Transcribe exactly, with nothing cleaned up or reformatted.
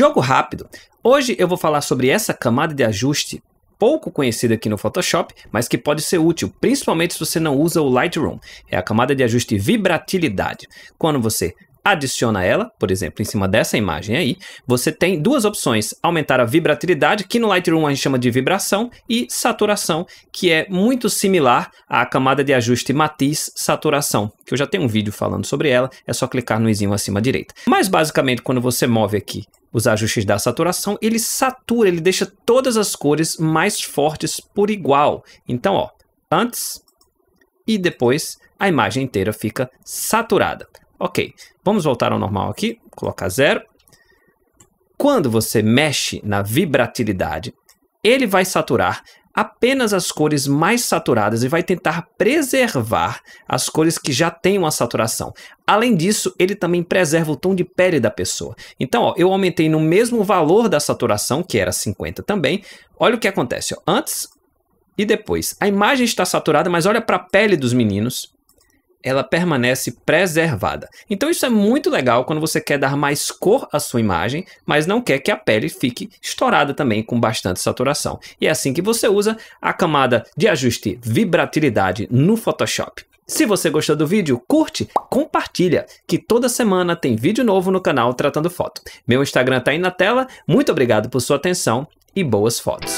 Jogo rápido. Hoje eu vou falar sobre essa camada de ajuste pouco conhecida aqui no Photoshop, mas que pode ser útil, principalmente se você não usa o Lightroom. É a camada de ajuste vibratilidade. Quando você adiciona ela, por exemplo, em cima dessa imagem aí, você tem duas opções: aumentar a vibratilidade, que no Lightroom a gente chama de vibração, e saturação, que é muito similar à camada de ajuste matiz saturação, que eu já tenho um vídeo falando sobre ela, é só clicar no izinho acima à direita. Mas basicamente quando você move aqui os ajustes da saturação, ele satura, ele deixa todas as cores mais fortes por igual. Então, ó, antes e depois a imagem inteira fica saturada. Ok, vamos voltar ao normal aqui, colocar zero. Quando você mexe na vibratilidade, ele vai saturar apenas as cores mais saturadas e vai tentar preservar as cores que já têm uma saturação. Além disso, ele também preserva o tom de pele da pessoa. Então, ó, eu aumentei no mesmo valor da saturação, que era cinquenta também. Olha o que acontece, ó, antes e depois. A imagem está saturada, mas olha para a pele dos meninos. Ela permanece preservada. Então isso é muito legal quando você quer dar mais cor à sua imagem, mas não quer que a pele fique estourada também com bastante saturação. E é assim que você usa a camada de ajuste vibratilidade no Photoshop. Se você gostou do vídeo, curte, compartilha, que toda semana tem vídeo novo no canal Tratando Foto. Meu Instagram tá aí na tela, muito obrigado por sua atenção e boas fotos!